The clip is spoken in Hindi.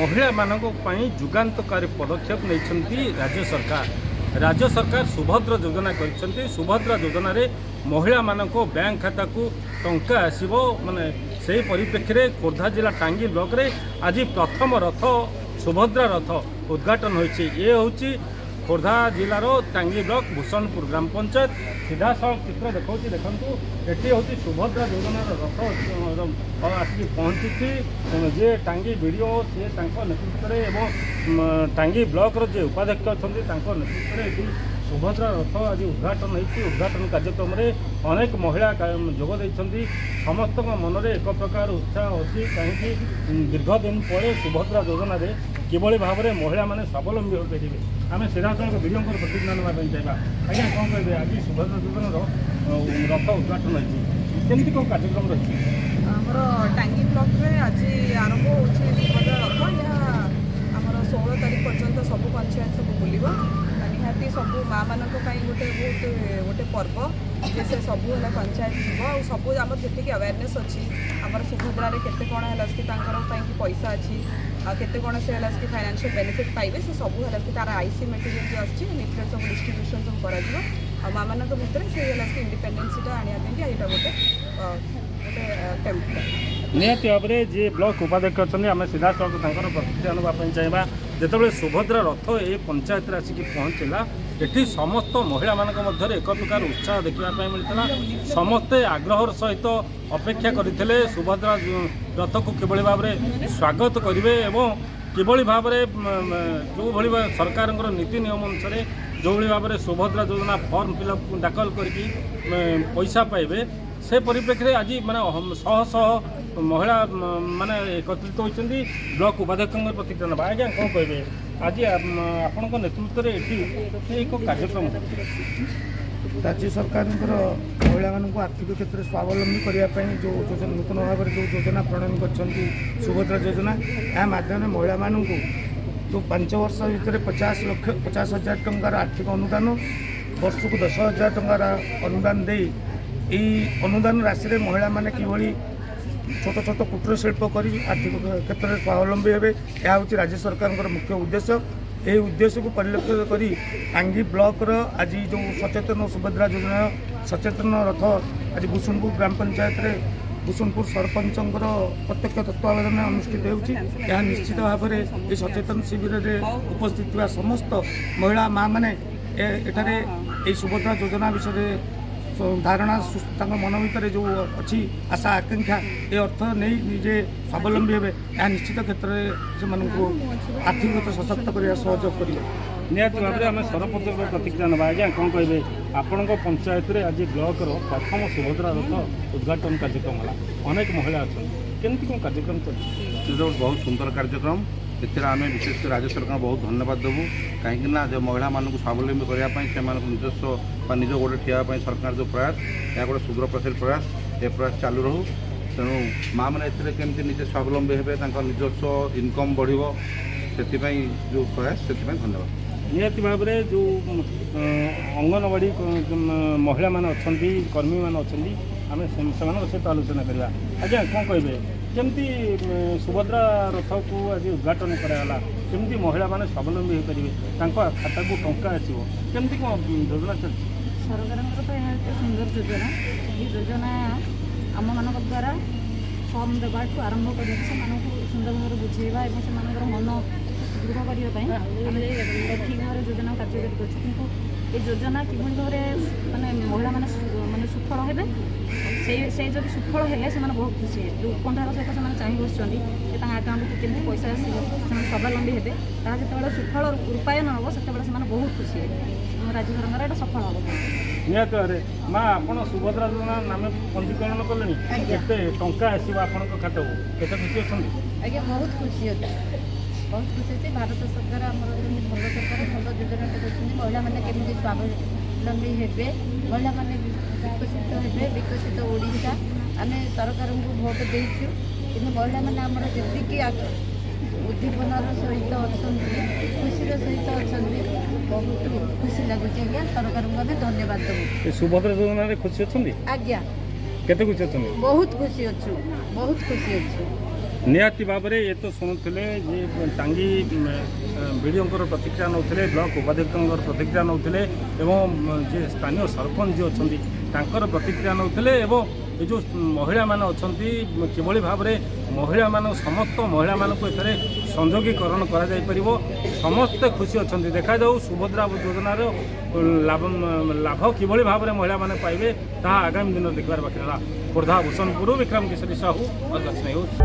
महिला मानी जुगांतकारी पदक्षेप नहीं राज्य सरकार। राज्य सरकार सुभद्रा योजना कर सुभद्रा योजना रे महिला मानक बैंक खाता को टंका आसो माने से परिप्रेक्षी में खोर्धा जिला टांगी ब्लॉक रे आज प्रथम रथ सुभद्रा रथ उद्घाटन होइछि। ये होछि खोर्धा जिलार टांगी ब्लॉक भूषणपुर ग्राम पंचायत सीधासल चित्र देखिए। देखो ये हूँ सुभद्रा योजना रथ आसिक पहुँची जे टांगी वीडियो सी नेतृत्व एवं टांगी ब्लॉक जे उपाध्यक्ष अच्छा नेतृत्व में सुभद्रा रथ आज उद्घाटन होती। उद्घाटन कार्यक्रम में अनेक महिला जोगदे समस्त मनरे एक प्रकार उत्साह अच्छी कहीं दीर्घ दिन पर सुभद्रा योजना किभली भाव में महिला मैंने स्वावलम्बी हो पारे आम सीधासल वीडियो प्रतिज्ञा नाप चाहिए। आज कौन कहे आज सुभद्रा योजना रथ उद्घाटन होती कौन कार्यक्रम रही आमर टांगी ब्लॉक में आज आरंभ हो सुभद्रा रथ आम 16 तारीख पर्यंत सब पंचायत सब बुलवा निहाती सब माँ मानी गोटे गोटे पर्व जे से सब पंचायत जीव और सब आम जी अवेयरनेस अच्छी आम सुभद्रा के कौन है कि पैसा अच्छी केते कौन से फाइनेंशियल बेनिफिट पाइबे से सब है तार आईसी मटेरियल जो अच्छी लिफलेट सब डिस्ट्रीब्यूशन सब कर माँ मान भर से इंडिपेंडेंस आने गोटे निहती भाव में जी ब्लॉक उपाध्यक्ष अच्छा आम सीधा सड़क प्रतिक्रिया नापी चाहवा। जिते सुभद्रा रथ ये पंचायत आसिक पहुँचला ये समस्त महिला मानक एक प्रकार उत्साह देखापी मिलता। समस्ते आग्रहर सहित अपेक्षा करते सुभद्रा रथ को किभली भाव में स्वागत करेंगे एवं किभली भाव में जो भाव सरकार नीति नियम अनुसार जो भाव में सुभद्रा योजना फॉर्म फिलअप दाखल करके पैसा पाइबे से परिप्रेक्षी में आज मानने शह शह महिला माने एकत्रित होती। ब्लॉक उपाध्यक्ष प्रतिक्रिया ना आज कौन कहे आज आपण नेतृत्व में ये एक कार्यक्रम राज्य सरकार महिला मानक आर्थिक क्षेत्र में स्वावलम्बी करने जो नूतन भाव में जो योजना प्रणयन कर सुभद्रा योजना या माध्यम महिला मानक जो 5 वर्ष भितर 50,00,000 टंकार आर्थिक अनुदान वर्ष को 10,000 टंकार अनुदान दे अनुदान राशि में महिला मैंने किभली छोट छोट कुटीर शिल्प कर आर्थिक क्षेत्र में स्वावलम्बी हे। यह हूँ राज्य सरकार मुख्य उद्देश्य। यह उद्देश्य को परिलक्षित करी टांगी ब्लॉक आज जो सचेतन सुभद्रा योजना सचेतन रथ आज भुसुनपुर ग्राम पंचायत रे भुसुनपुर सरपंच प्रत्यक्ष तत्वावधान अनुष्ठित हो निश्चित भाव में ये सचेतन शिविर में उपस्थित थोड़ा समस्त महिला माँ मैंने ये सुभद्रा योजना विषय धारणा मन भर जो अच्छी आशा आकांक्षा ये अर्थ नहीं निजे स्वावलम्बी हे। यह निश्चित क्षेत्र में से आर्थिक रूप से सशक्त करने सहयोग करेंगे। निहती भाव में आम सरपंच प्रतिक्रिया ना आज कौन कहे आपण पंचायत में आज ब्लॉक प्रथम सुभद्रा रथ उद्घाटन कार्यक्रम है अनेक महिला अच्छा केमती कौन कार्यक्रम चलती बहुत सुंदर कार्यक्रम ये आम विशेषकर राज्य सरकार बहुत धन्यवाद देवु कहीं जो महिला मानक स्वावलम्बी करने से निजस्व निज गोटे ठियापाई सरकार जो प्रयास यह गोटे सुदूरप्रसारी प्रयास ये प्रयास चालू रहू। तेणु माँ मैंने केमती निजे स्वावलम्बी हे निजस्व इनकम बढ़ो से जो प्रयास से धन्यवाद। निहती भाव में जो अंगनवाड़ी महिला मान अच्छा कर्मी मान अच्छा आम से आलोचना करवा आज कौन कहे जमती सुभद्रा रथ को आज उद्घाटन कराला जमती महिला माने स्वावलम्बी हो पारे खाता को टंका आसो केमती कौन योजना चलती सरकार सुंदर योजना ये योजना आम मान द्वारा फर्म देवा आरंभ कर सुंदर भाव में बुझेवा से मन सुदृढ़ करने ठीक भाव योजना कार्यकारी कर योजना किभली भाव में मानने महिला मानने सुफल हे से जो सुफल है से बहुत खुशी है जो उत्कंठार सहित से चाहे बस आकाउंट को कमी पैसा आसान स्वावलम्बी हे जो सुफल रूपायन हम से बहुत खुशी है राज्य सरकार यहाँ सफल हम निहत भाव माँ आप सुभद्रा योजना नाम पंजीकरण कले टा आसो आप खाता को खुशी अच्छा आज बहुत खुशी अच्छे भारत सरकार आम भल सरकार भल योजना महिला मैंने कमी स्वावलम्बी हे महिला मैंने विकसित हे विकसित ओडिशा आम सरकार को भोट देचु कि महिला मैंने आम जी उद्दीपन सहित अच्छा खुशी सहित अच्छा बहुत खुशी लगुच आज्ञा सरकार को आम धन्यवाद देव सुभद्रा योजना खुशी अच्छा आज्ञा केते खुशी अच्छा बहुत खुशी अच्छु निहाती भाव में ये तो शुणुले टांगी बीडीओं प्रतिक्रिया नौते ब्लक उपाध्यक्ष प्रतिक्रिया नौते स्थानीय सरपंच जी अच्छा प्रतिक्रिया नौते ये जो महिला मैंने अच्छा कि भाव में महिला मान समस्त महिला मान संयोगीकरण हो समस्ते खुशी अच्छा देखा जाऊ सुभद्रा योजनार लाभ कि भाव में महिला मैंने पाइबे ता आगामी दिन देखार बाकी रहा। खोर्धा भूषणपुर विक्रम किशोरी साहू अलग न्यूज।